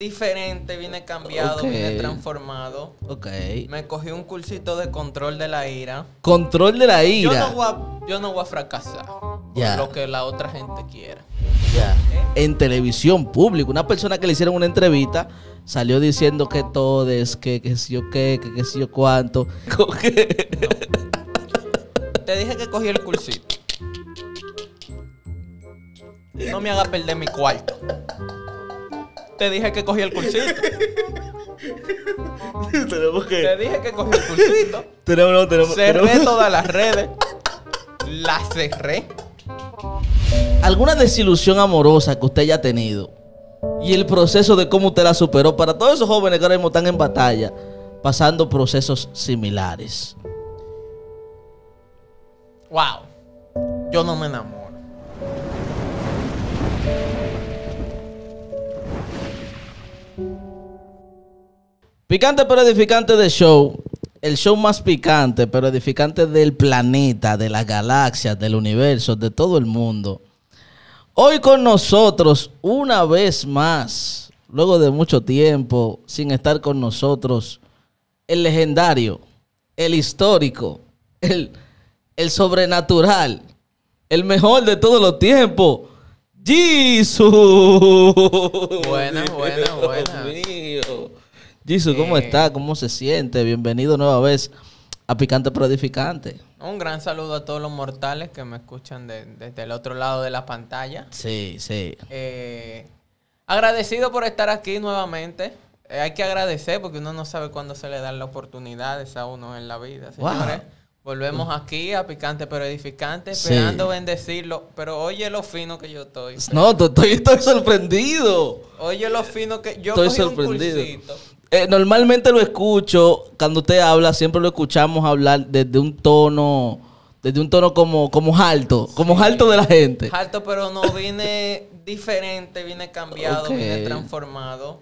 diferente, vine cambiado, vine transformado. Me cogí un cursito de control de la ira. Control de la ira. Yo no voy a fracasar por lo que la otra gente quiera. En televisión pública, una persona que le hicieron una entrevista salió diciendo que todes, que si yo qué, que si yo cuánto. No. Te dije que cogí el cursito. No me hagas perder mi cuarto. Te dije que cogí el cursito. ¿Tenemos que? Te dije que cogí el cursito. Tenemos, cerré todas las redes. Las cerré. ¿Alguna desilusión amorosa que usted haya tenido? Y el proceso de cómo usted la superó. Para todos esos jóvenes que ahora mismo están en batalla, pasando procesos similares. Wow. Yo no me enamoro. Picante pero edificante de show, el show más picante pero edificante del planeta, de las galaxias, del universo, de todo el mundo. Hoy con nosotros, una vez más, luego de mucho tiempo sin estar con nosotros, el legendario, el histórico, el sobrenatural, el mejor de todos los tiempos, Jesús. Buenas. Jesús, ¿cómo está? ¿Cómo se siente? Bienvenido nueva vez a Picante pero Edificante. Un gran saludo a todos los mortales que me escuchan desde el otro lado de la pantalla. Sí. Agradecido por estar aquí nuevamente. Hay que agradecer porque uno no sabe cuándo se le dan las oportunidades a uno en la vida, señores. Wow. Volvemos aquí a Picante pero Edificante, esperando bendecirlo. Pero oye lo fino que yo estoy. No, estoy sorprendido. Oye lo fino que yo estoy sorprendido. Normalmente lo escucho, cuando usted habla, siempre lo escuchamos hablar desde un tono como alto, como alto de la gente. Alto, pero no, vine diferente, vine cambiado, vine transformado.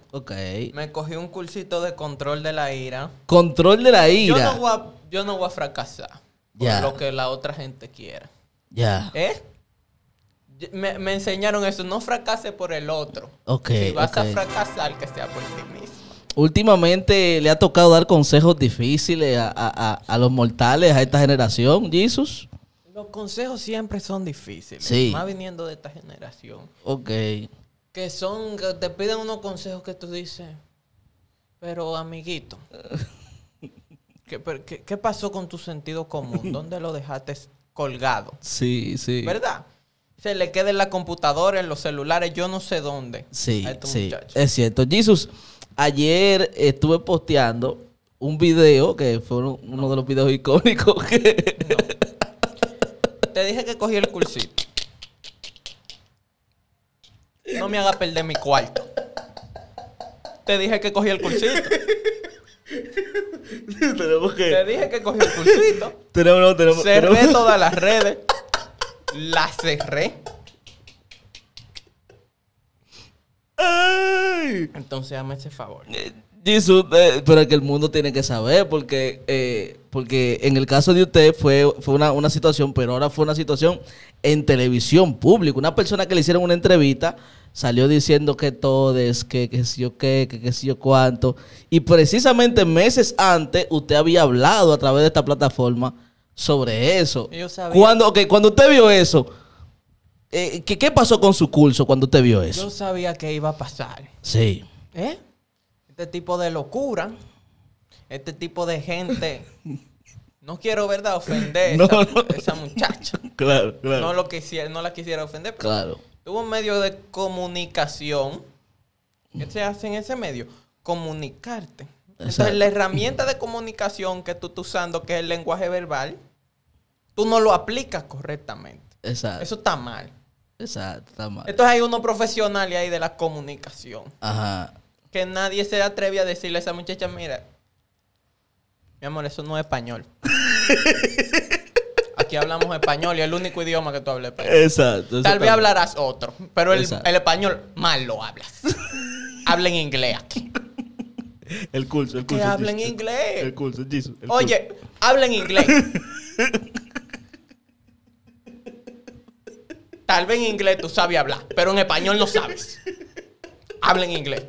Me cogí un cursito de control de la ira. Control de la ira. Yo no voy a fracasar por lo que la otra gente quiera. Me enseñaron eso, no fracase por el otro. Si vas a fracasar, que sea por ti mismo. Últimamente le ha tocado dar consejos difíciles a los mortales, a esta generación, Jesús. Los consejos siempre son difíciles, más viniendo de esta generación. Que te piden unos consejos que tú dices, pero amiguito, ¿qué pasó con tu sentido común? ¿Dónde lo dejaste colgado? ¿Verdad? Se le queda en la computadora, en los celulares, yo no sé dónde. A estos muchachos. Es cierto, Jesús. Ayer estuve posteando un video que fue uno de los videos icónicos que... Te dije que cogí el cursito. No me hagas perder mi cuarto. Te dije que cogí el cursito. Te dije que cogí el cursito. Cerré todas las redes. Las cerré. Entonces, hazme ese favor. Jesús, pero es que el mundo tiene que saber, porque en el caso de usted fue una situación, pero ahora fue una situación en televisión pública. Una persona que le hicieron una entrevista salió diciendo que todes, que si yo qué, que si yo cuánto. Y precisamente meses antes, usted había hablado a través de esta plataforma sobre eso. Yo sabía. Cuando usted vio eso... ¿Qué pasó con su curso cuando usted vio eso? Yo sabía que iba a pasar. Este tipo de locura, este tipo de gente. No quiero, ¿verdad?, ofender a esa muchacha. Claro. No la quisiera ofender, pero tuvo un medio de comunicación. ¿Qué se hace en ese medio? Comunicarte. Entonces, la herramienta de comunicación que tú estás usando, que es el lenguaje verbal, tú no lo aplicas correctamente. Eso está mal. Está mal. Entonces hay unos profesionales ahí de la comunicación. Que nadie se atreve a decirle a esa muchacha, mira, mi amor, eso no es español. Aquí hablamos español y es el único idioma que tú hablas español. Tal vez hablarás otro, pero el español mal lo hablas. Hablen inglés aquí. El curso. Que hablen inglés. El curso, Jesús. Oye, hablen inglés. Tal vez en inglés tú sabes hablar, pero en español no sabes. Habla en inglés.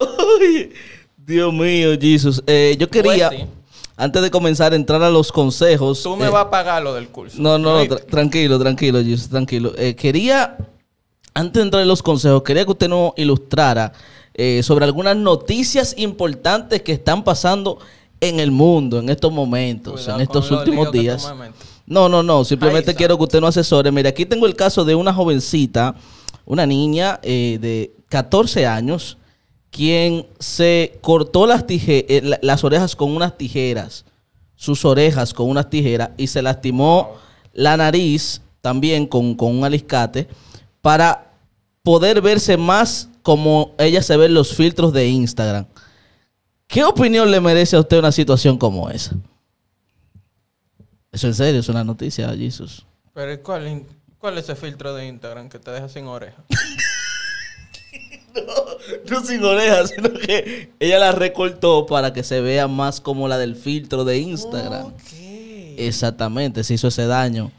Ay, Dios mío, Jesús. Yo quería, pues sí, antes de comenzar a entrar a los consejos... Tú me vas a pagar lo del curso. No, no, tranquilo, tranquilo, Jesús, tranquilo. Quería, antes de entrar en los consejos, quería que usted nos ilustrara sobre algunas noticias importantes que están pasando en el mundo en estos momentos, cuidado, en estos últimos días. No, no, no, simplemente quiero que usted nos asesore. Mira, aquí tengo el caso de una jovencita, una niña de 14 años... quien se cortó las orejas con unas tijeras, sus orejas con unas tijeras, y se lastimó la nariz también con un alicate para poder verse más como ella se ve en los filtros de Instagram. ¿Qué opinión le merece a usted una situación como esa? Eso en serio es una noticia, Jesús. Pero ¿cuál es el filtro de Instagram que te deja sin orejas? No, no sin orejas, sino que ella la recortó para que se vea más como la del filtro de Instagram. Okay. Exactamente, se hizo ese daño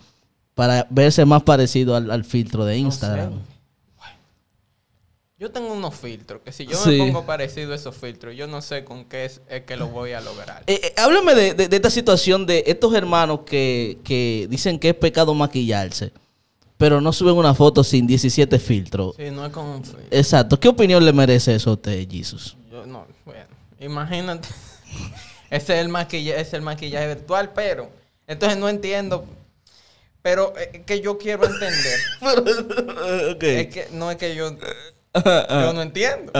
para verse más parecido al filtro de Instagram. No sé. Yo tengo unos filtros, que si yo me pongo parecido a esos filtros, yo no sé con qué es que lo voy a lograr. Háblame de esta situación de estos hermanos que dicen que es pecado maquillarse, pero no suben una foto sin 17 filtros. Sí, no es con un filtro. Exacto. ¿Qué opinión le merece eso a usted, Jesús? Yo no, bueno, imagínate. Ese es el maquillaje virtual, pero... Entonces no entiendo. Pero es que yo quiero entender. Pero, okay. Es que no es que yo... Yo no entiendo.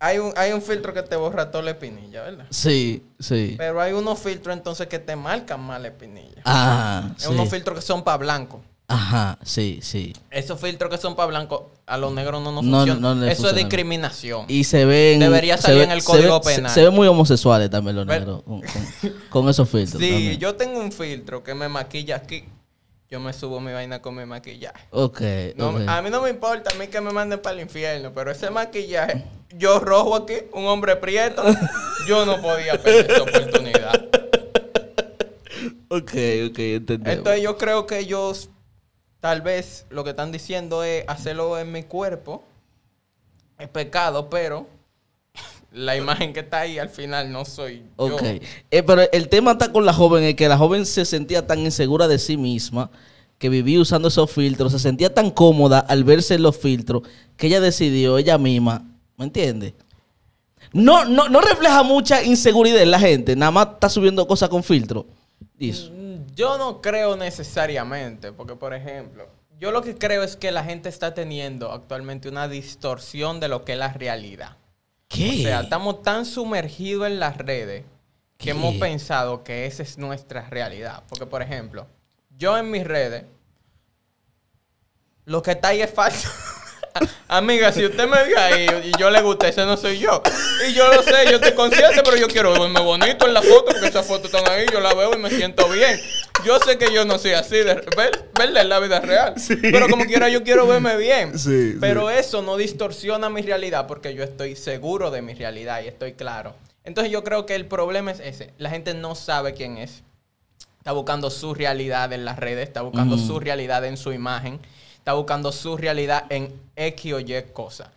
Hay un filtro que te borra toda la espinilla, ¿verdad? Sí, sí. Pero hay unos filtros entonces que te marcan más la espinilla. Ah, sí. Hay unos filtros que son para blanco. Ajá, sí, sí. Esos filtros que son para blanco a los negros no funcionan. No eso funciona. Es discriminación. Y se ven... Debería salir en el código penal. Se ven muy homosexuales también los negros con esos filtros. Sí, también. Yo tengo un filtro que me maquilla aquí. Yo me subo mi vaina con mi maquillaje. Okay, no, okay. A mí no me importa, a mí que me manden para el infierno, pero ese maquillaje, yo rojo aquí, un hombre prieto, yo no podía perder esa oportunidad. Ok, entendemos. Entonces yo creo que ellos, tal vez, lo que están diciendo es hacerlo en mi cuerpo, es pecado, pero... La imagen que está ahí al final no soy yo. Ok. Pero el tema está con la joven, es que la joven se sentía tan insegura de sí misma que vivía usando esos filtros, se sentía tan cómoda al verse en los filtros que ella decidió ella misma, ¿me entiendes? No refleja mucha inseguridad en la gente, nada más está subiendo cosas con filtro. Eso. Yo no creo necesariamente, porque por ejemplo, yo lo que creo es que la gente está teniendo actualmente una distorsión de lo que es la realidad. ¿Qué? O sea, estamos tan sumergidos en las redes que ¿qué? Hemos pensado que esa es nuestra realidad. Porque, por ejemplo, yo en mis redes, lo que está ahí es falso. Amiga, si usted me ve ahí y yo le gusta, ese no soy yo. Y yo lo sé, yo estoy consciente, pero yo quiero verme bonito en la foto, porque esas fotos están ahí, yo la veo y me siento bien. Yo sé que yo no soy así, verla en la vida real. Sí. Pero como quiera, yo quiero verme bien. Sí, pero sí, eso no distorsiona mi realidad, porque yo estoy seguro de mi realidad y estoy claro. Entonces yo creo que el problema es ese. La gente no sabe quién es. Está buscando su realidad en las redes, está buscando su realidad en su imagen, está buscando su realidad en X o Y cosa.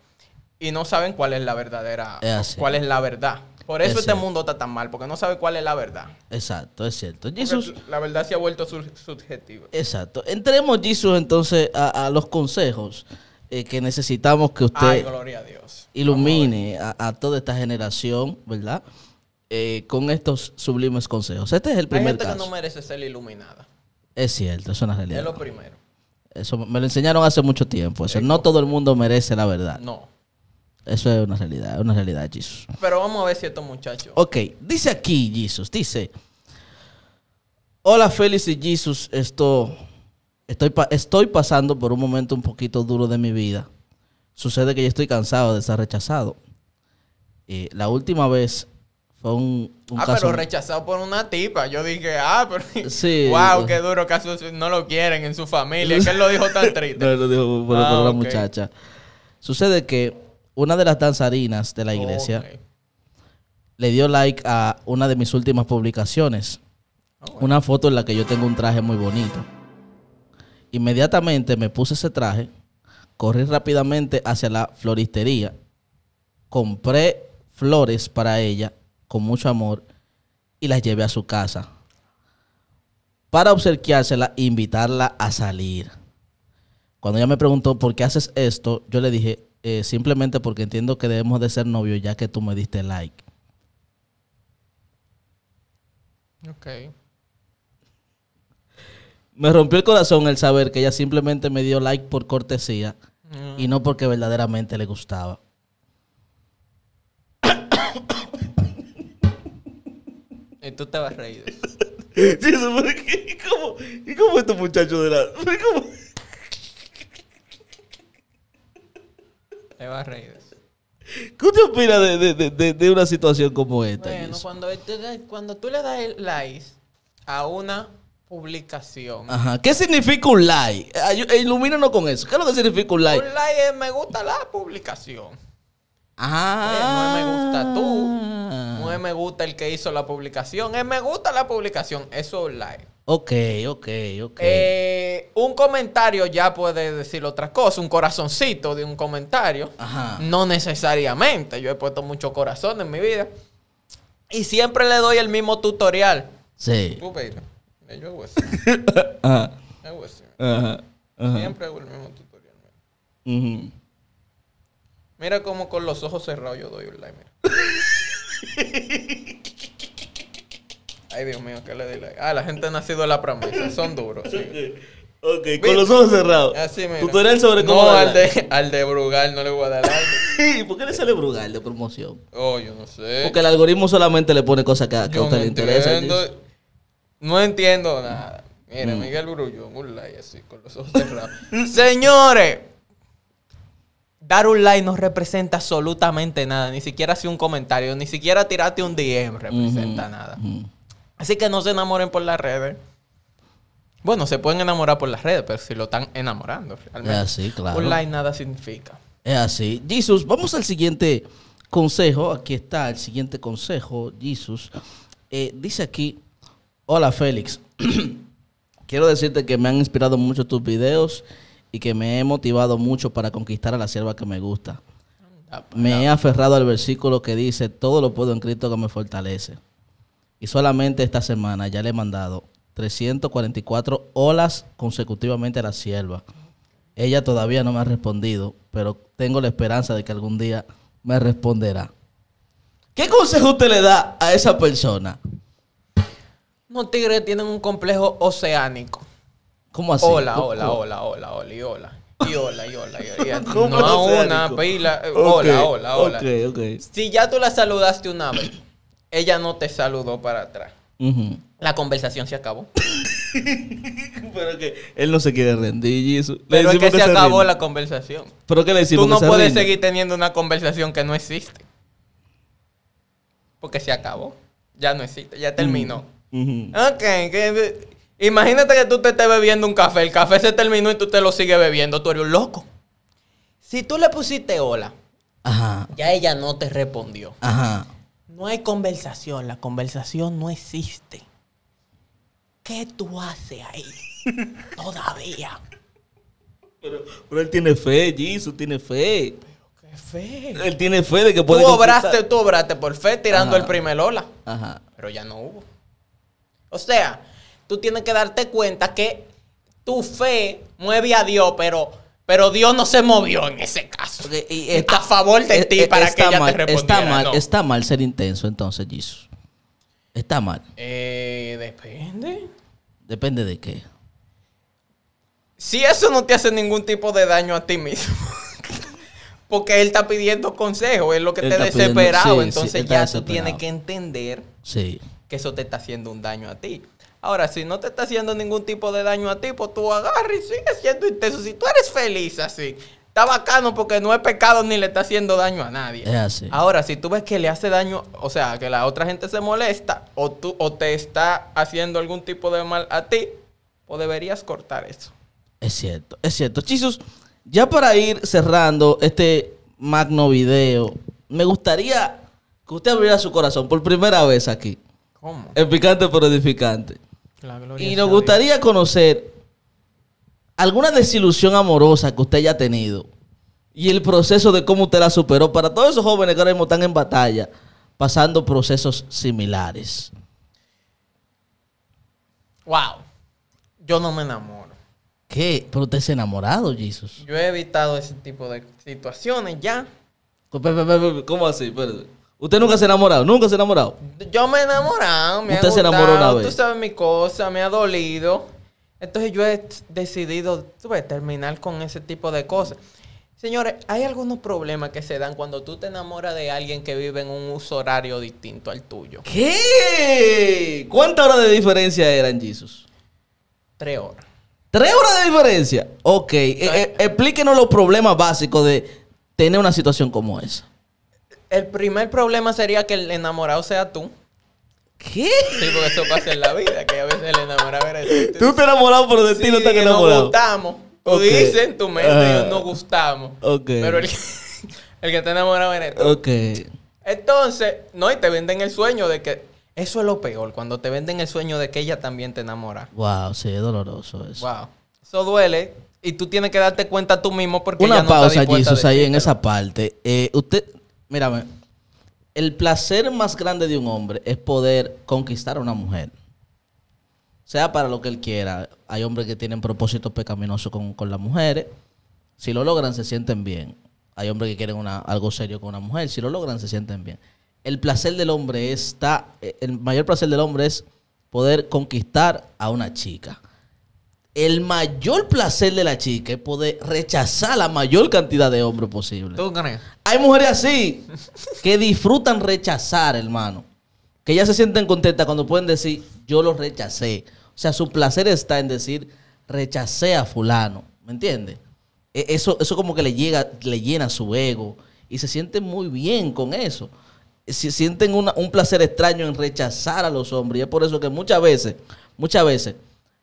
Y no saben cuál es la verdadera, cuál es la verdad. Por eso este mundo está tan mal, porque no sabe cuál es la verdad. Exacto, es cierto. Jesús, la verdad se ha vuelto subjetiva. Exacto. Entremos, Jesús, entonces a los consejos que necesitamos que usted gloria a Dios, ilumine a toda esta generación, ¿verdad? Con estos sublimes consejos. Este es el primer caso. Hay gente que no merece ser iluminada. Es cierto, eso es una realidad. Es lo primero. Eso me lo enseñaron hace mucho tiempo. Eso, no todo el mundo merece la verdad. No. Eso es una realidad, Jesús. Pero vamos a ver si estos muchachos... Ok, dice aquí, Jesús, dice... Hola, Félix y Jesús, estoy pasando por un momento un poquito duro de mi vida. Sucede que yo estoy cansado de ser rechazado. La última vez fue un caso... pero rechazado por una tipa. Yo dije, pero... Sí. Wow, qué duro caso. No lo quieren en su familia. ¿Qué él lo dijo tan triste? No, lo dijo por la muchacha. Sucede que... Una de las danzarinas de la iglesia le dio like a una de mis últimas publicaciones. Una foto en la que yo tengo un traje muy bonito. Inmediatamente me puse ese traje, corrí rápidamente hacia la floristería compré flores para ella con mucho amor y las llevé a su casa para obsequiársela e invitarla a salir. Cuando ella me preguntó por qué haces esto, yo le dije simplemente porque entiendo que debemos de ser novios ya que tú me diste like. Ok. Me rompió el corazón el saber que ella simplemente me dio like por cortesía y no porque verdaderamente le gustaba. Y tú te vas reído. Sí, eso, pero ¿y cómo estos muchachos de la... ¿Cómo? Te vas reído. ¿Qué te opinas de una situación como esta? Bueno, cuando tú le das el like a una publicación... Ajá. ¿Qué significa un like? Ilumínanos con eso. ¿Qué es lo que significa un like? Un like es me gusta la publicación. Ah. No es me gusta tú. No es me gusta el que hizo la publicación. Es me gusta la publicación. Eso es un like. Ok. Un comentario ya puede decir otra cosa. Un corazoncito de un comentario. Ajá. No necesariamente. Yo he puesto mucho corazón en mi vida. Y siempre le doy el mismo tutorial. Sí. Yo hago así. Ajá. Ajá. Siempre hago el mismo tutorial. Mira como con los ojos cerrados yo doy un like. Mira. Ay, Dios mío, que le doy like. Ah, la gente ha nacido de la promesa. Son duros. Sí. Ok, ¿viste? Con los ojos cerrados. Así, mira. Tutorial sobre cómo. No, al de Brugal no le voy a dar like. ¿Y por qué le sale Brugal de promoción? Oh, yo no sé. Porque el algoritmo solamente le pone cosas que a usted le interesa. No entiendo nada. Mira, Miguel Grullón, un like así, con los ojos cerrados. Señores, dar un like no representa absolutamente nada. Ni siquiera hacer un comentario, ni siquiera tirarte un DM representa nada. Así que no se enamoren por las redes. Bueno, se pueden enamorar por las redes, pero si lo están enamorando realmente. Es así, claro. Un like nada significa. Es así. Jesús, vamos al siguiente consejo. Aquí está el siguiente consejo, Jesús. Dice aquí... Hola Félix, quiero decirte que me han inspirado mucho tus videos y que me he motivado mucho para conquistar a la sierva que me gusta. Me he aferrado al versículo que dice, todo lo puedo en Cristo que me fortalece. Y solamente esta semana ya le he mandado 344 olas consecutivamente a la sierva. Ella todavía no me ha respondido, pero tengo la esperanza de que algún día me responderá. ¿Qué consejo usted le da a esa persona? Los tigres tienen un complejo oceánico. ¿Cómo así? Hola. No una pila. Hola. Okay. Si ya tú la saludaste una vez, ella no te saludó para atrás. La conversación se acabó. Pero que él no se quiere rendir. Eso. Pero es que se acabó la conversación. ¿Pero qué le decimos? Tú no puedes seguir teniendo una conversación que no existe. Porque se acabó. Ya no existe. Ya terminó. Ok, imagínate que tú te estés bebiendo un café, el café se terminó y tú te lo sigues bebiendo, tú eres un loco. Si tú le pusiste hola, ya ella no te respondió. No hay conversación, la conversación no existe. ¿Qué tú haces ahí todavía? Pero él tiene fe, Jesús tiene fe. Pero qué fe. Él tiene fe de que puede conquistar. Tú obraste por fe tirando el primer hola, pero ya no hubo. O sea, tú tienes que darte cuenta que tu fe mueve a Dios, pero Dios no se movió en ese caso. Está a favor de ti para que ella te respondiera. Está mal ser intenso entonces, Jesús. Está mal. Depende. ¿Depende de qué? Si eso no te hace ningún tipo de daño a ti mismo. Porque él está pidiendo consejos, es lo que él te ha desesperado. Entonces ya tú tienes que entender. Sí. Que eso te está haciendo un daño a ti. Ahora, si no te está haciendo ningún tipo de daño a ti, pues tú agarras y sigues siendo intenso. Si tú eres feliz así, está bacano porque no es pecado ni le está haciendo daño a nadie. Es así. Ahora, si tú ves que le hace daño, o sea, que la otra gente se molesta o te está haciendo algún tipo de mal a ti, pues deberías cortar eso. Es cierto. Jesús, ya para ir cerrando este magno video, me gustaría que usted abriera su corazón por primera vez aquí. ¿Cómo? El picante pero edificante. Y nos gustaría conocer alguna desilusión amorosa que usted haya tenido y el proceso de cómo usted la superó. Para todos esos jóvenes que ahora mismo están en batalla, pasando procesos similares. Wow. Yo no me enamoro. ¿Qué? Pero usted se ha enamorado, Jesús. Yo he evitado ese tipo de situaciones ya. ¿Cómo así? Espérate. ¿Usted nunca se ha enamorado? ¿Nunca se ha enamorado? Yo me he enamorado. Usted se enamoró una vez. Tú sabes mi cosa, me ha dolido. Entonces yo he decidido, terminar con ese tipo de cosas. Señores, hay algunos problemas que se dan cuando tú te enamoras de alguien que vive en un uso horario distinto al tuyo. ¿Qué? ¿Cuántas horas de diferencia eran, Jesús? 3 horas. 3 horas de diferencia. Ok. Explíquenos los problemas básicos de tener una situación como esa. El primer problema sería que el enamorado sea tú. ¿Qué? Sí, porque eso pasa en la vida, que a veces el enamorado era el... Tú te enamorado, pero de ti no estás enamorado. Nos gustamos. Tú dices en tu mente, nos gustamos. Ok. Pero el que está enamorado eres tú. Ok. Entonces, no, y te venden el sueño de que... Eso es lo peor, cuando te venden el sueño de que ella también te enamora. Wow, sí, es doloroso eso. Wow. Eso duele y tú tienes que darte cuenta tú mismo porque ella no está dispuesta. Una pausa, Jesús, ahí en esa parte. Usted, mírame, el placer más grande de un hombre es poder conquistar a una mujer. Sea para lo que él quiera. Hay hombres que tienen propósitos pecaminosos con las mujeres. Si lo logran, se sienten bien. Hay hombres que quieren algo serio con una mujer. Si lo logran, se sienten bien. El placer del hombre el mayor placer del hombre es poder conquistar a una chica. El mayor placer de la chica es poder rechazar la mayor cantidad de hombres posible. ¿Tú crees? Hay mujeres así que disfrutan rechazar, hermano. Que ellas se sienten contentas cuando pueden decir, yo lo rechacé. O sea, su placer está en decir, rechacé a fulano. ¿Me entiendes? Eso como que le llena su ego y se siente muy bien con eso. Si sienten un placer extraño en rechazar a los hombres. Y es por eso que muchas veces,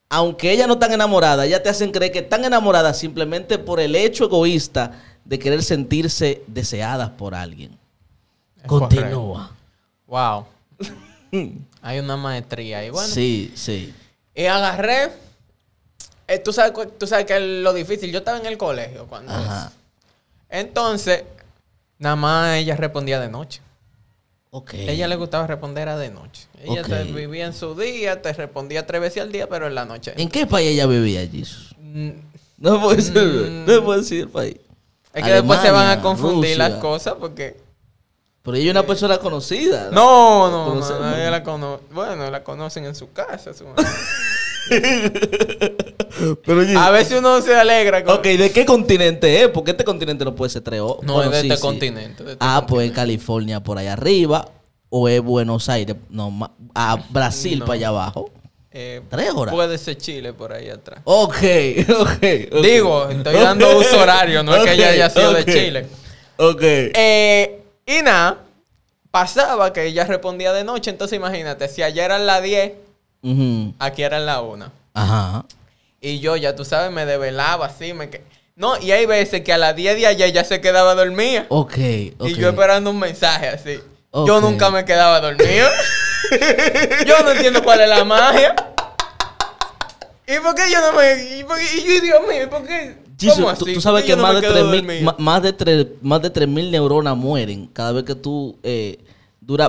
aunque ellas no están enamoradas, ellas te hacen creer que están enamoradas simplemente por el hecho egoísta de querer sentirse deseadas por alguien. Es Continúa. Correcto. Wow. Hay una maestría ahí. Bueno, sí, sí. Y agarré. Tú sabes que es lo difícil. Yo estaba en el colegio cuando... Ajá. Entonces, nada más ella respondía de noche. Okay. Ella le gustaba responder a de noche. Ella vivía en su día, te respondía 3 veces al día, pero en la noche. ¿En qué país ella vivía, Jesús? No puede ser, no puede decir el país. Es que Alemania, después se van a confundir Rusia. Las cosas porque... Pero ella es una persona conocida. No, ella la conoce. Bueno, la conocen en su casa. Su madre. Pero, a veces uno se alegra con... Ok, ¿de qué continente es? Porque este continente no puede ser 3 horas. No, bueno, es de este continente. De este continente. Pues es California por allá arriba. O es Buenos Aires. No, a Brasil para allá abajo. 3 horas. Puede ser Chile por ahí atrás. Ok. Digo, estoy dando uso horario. No es que ella haya sido de Chile. Ok. Y nada, pasaba que ella respondía de noche. Entonces imagínate, si allá eran las 10, aquí eran las 1. Ajá. Y yo, ya tú sabes, me desvelaba así. No, y hay veces que a las 10 de allá ya se quedaba dormida. Ok. Y yo esperando un mensaje así. Okay. Yo nunca me quedaba dormido. Yo no entiendo cuál es la magia. ¿Y por qué yo no me...? Y Dios mío, ¿por qué? ¿Cómo así? Tú sabes que más de 3.000 neuronas mueren cada vez que tú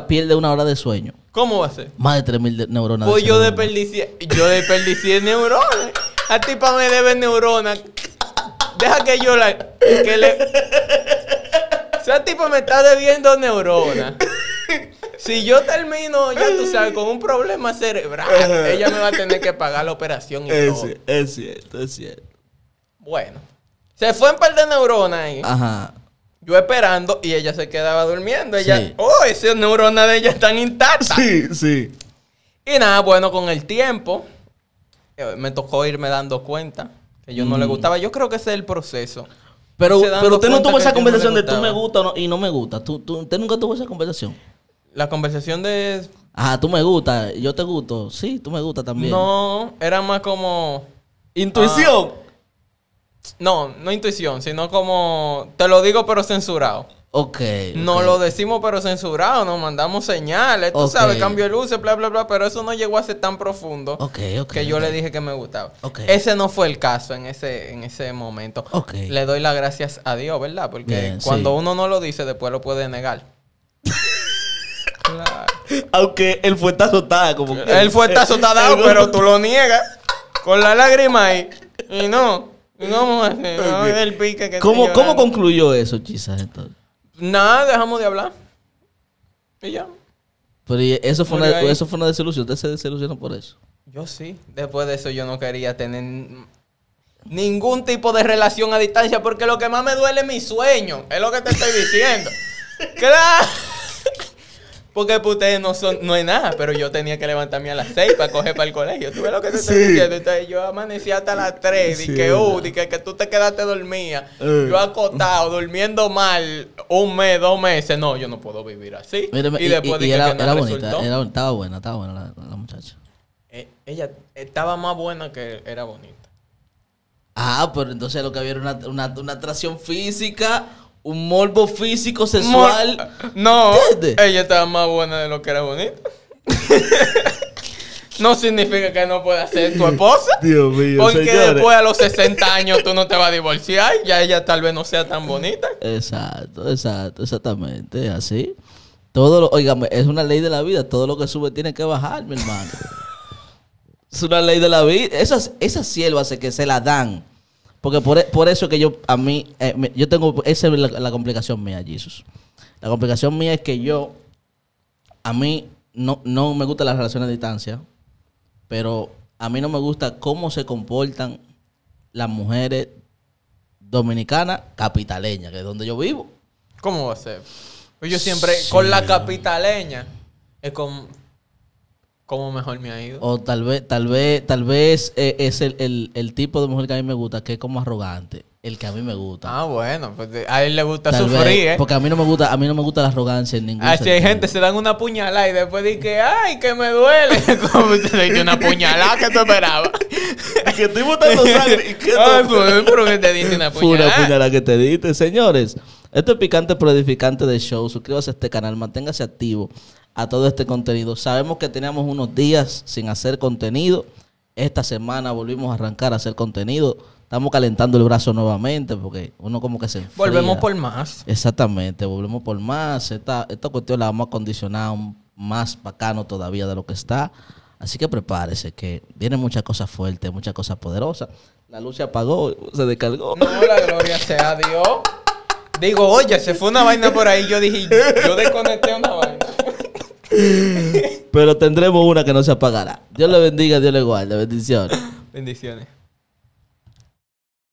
pierdes 1 hora de sueño. ¿Cómo va a ser? Más de 3.000 neuronas. Pues yo desperdicié. Yo desperdicié neuronas. La tipa me debe neuronas. Deja que yo la... Esa tipa me está debiendo neuronas. Si yo termino, ya tú sabes, con un problema cerebral, ella me va a tener que pagar la operación y todo. Es cierto, es cierto. Bueno. Se fue un par de neuronas ahí. Ajá. Yo esperando y ella se quedaba durmiendo. Ella, sí. Oh, esas neuronas de ella están intactas. Sí. Y nada, bueno, con el tiempo me tocó irme dando cuenta que yo no le gustaba. Yo creo que ese es el proceso. Pero usted no tuvo esa conversación de tú me gusta y no me gusta. ¿Usted nunca tuvo esa conversación? La conversación de... Ah, tú me gustas, yo te gusto. Sí, tú me gustas también. No, era más como... ¿Intuición? No, no intuición, sino como... Te lo digo pero censurado. Ok. No lo decimos, pero censurado, nos mandamos señales, tú sabes, cambio de luces, bla, bla, bla, pero eso no llegó a ser tan profundo que yo le dije que me gustaba. Ese no fue el caso en ese momento. Le doy las gracias a Dios, ¿verdad? Porque cuando uno no lo dice, después lo puede negar. Claro. Aunque él fue tazotada, como que... Él fue tazotada, pero tú lo niegas con la lágrima ahí. Y no. ¿Cómo, el pique que ¿cómo concluyó eso, Chisa? Nada, dejamos de hablar. Y ya. Pero eso fue una desilusión. ¿Ustedes se desilusionaron por eso? Yo sí. Después de eso yo no quería tener ningún tipo de relación a distancia. Porque lo que más me duele es mi sueño. Es lo que te estoy diciendo. ¡Claro! Porque pues, ustedes no son, no es nada, pero yo tenía que levantarme a las 6 para coger para el colegio. ¿Tú ves lo que te estoy diciendo? Entonces, yo amanecí hasta las 3, sí, dije que tú te quedaste dormida. Yo acostado, durmiendo mal, un mes, 2 meses. No, yo no puedo vivir así. Mírame, y después dije que no resultó. Estaba buena la muchacha. Ella estaba más buena que era bonita. Ah, pero entonces lo que había era una atracción física... Un morbo físico, sexual. No, ella estaba más buena de lo que era bonita. No significa que no pueda ser tu esposa. Dios mío, porque señores, después a los 60 años tú no te vas a divorciar. Ya ella tal vez no sea tan bonita. Exacto, exacto, exactamente. Así. Todo lo, óigame, es una ley de la vida. Todo lo que sube tiene que bajar, mi hermano. Es una ley de la vida. Esas siervas que se la dan. Porque por eso que yo, a mí, yo tengo, esa es la complicación mía, Jesús. La complicación mía es que yo, a mí, no me gustan las relaciones a distancia, pero a mí no me gusta cómo se comportan las mujeres dominicanas capitaleñas, que es donde yo vivo. ¿Cómo va a ser? Pues yo siempre, con la capitaleña, es con... ¿Cómo mejor me ha ido? O tal vez es el tipo de mujer que a mí me gusta, que es como arrogante, el que a mí me gusta. Ah, bueno, pues a él le gusta tal sufrir, vez, ¿eh? Porque a mí no me gusta la arrogancia en ningún sentido. Hay gente se dan una puñalada y después dicen que ay, que me duele. Como te una puñalada que te esperaba. Que estoy botando sangre y que ay, pero que te diste una puñalada. Una puñalada que te diste, señores. Esto es Picante pero Edificante de Show. Suscríbase a este canal, manténgase activo a todo este contenido. Sabemos que teníamos unos días sin hacer contenido. Esta semana volvimos a arrancar a hacer contenido. Estamos calentando el brazo nuevamente porque uno como que se enfría. Volvemos por más. Exactamente, volvemos por más. Esta cuestión la vamos a condicionar más bacano todavía de lo que está. Así que prepárese, que vienen muchas cosas fuertes, muchas cosas poderosas. La luz se apagó, se descargó. No, la gloria sea Dios. Digo, oye, se fue una vaina por ahí. Yo dije, yo desconecté una vaina. Pero tendremos una que no se apagará. Dios le bendiga, Dios le guarde. Bendiciones. Bendiciones.